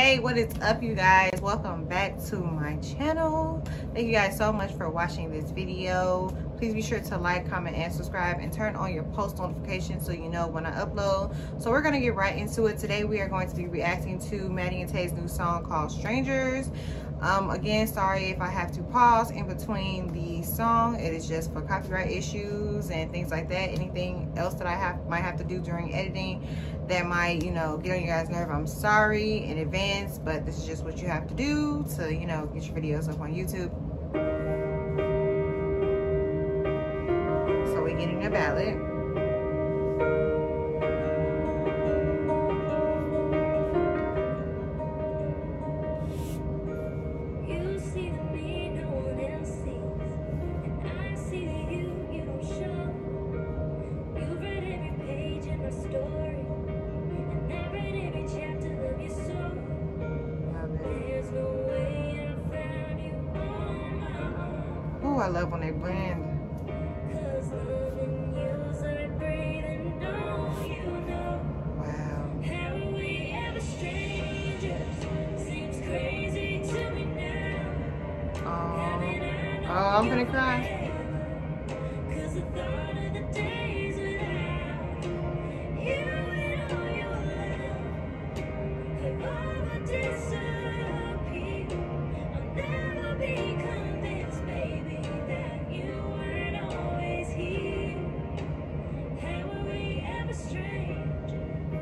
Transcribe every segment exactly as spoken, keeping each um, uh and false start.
Hey, what is up, you guys? Welcome back to my channel. Thank you guys so much for watching this video. Please be sure to like, comment, and subscribe, and turn on your post notifications so you know when I upload. So we're gonna get right into it. Today we are going to be reacting to Maddie and Tae's new song called Strangers. Um, again, sorry if I have to pause in between the song. It is just for copyright issues and things like that. Anything else that I have might have to do during editing that might, you know, get on your guys' nerve, I'm sorry in advance, but this is just what you have to do to, you know, get your videos up on YouTube. So we're getting a ballad. I love when they blend. Wow. Have we ever strangers? Seems crazy to me now. Oh, oh, I'm gonna cry.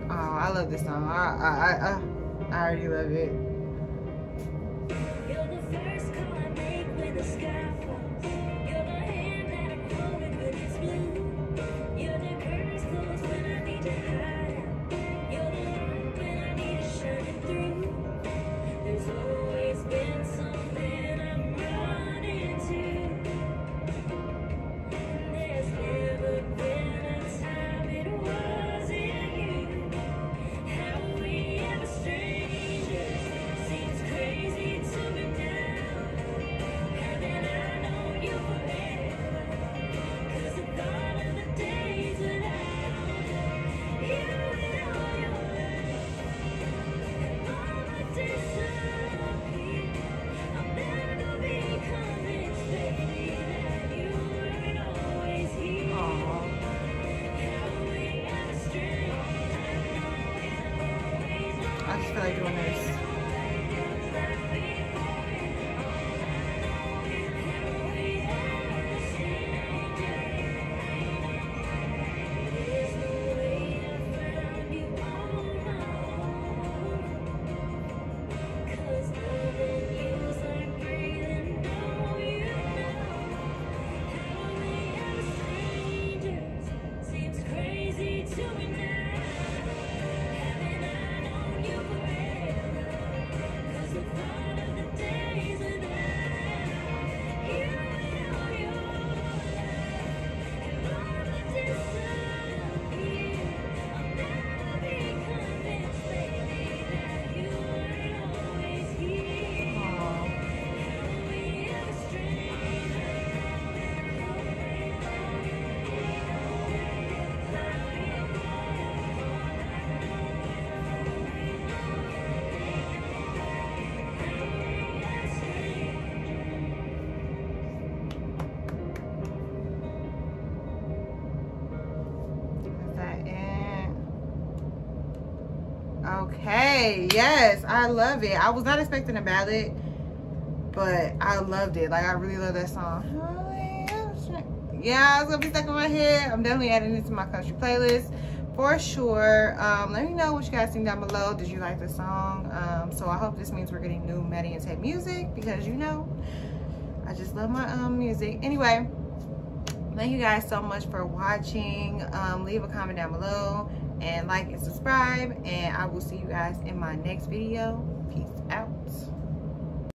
I love this song. I, I, I, I already love it. You're the first call I make when the sky falls. You're the hand that I'm holding when it's blue. You're the curtains closed when I need to hide. You're the light when I need to shine it through. There's always been something I'm running to. There's never been a time it wasn't you. Okay, yes, I love it. I was not expecting a ballad, but I loved it. Like, I really love that song. Yeah, it's gonna be stuck in my head. I'm definitely adding it to my country playlist for sure. Um, let me know what you guys think down below. Did you like the song? Um, so I hope this means we're getting new Maddie and Tae music, because you know, I just love my um music. Anyway, thank you guys so much for watching. Um, leave a comment down below, and like and subscribe, and I will see you guys in my next video.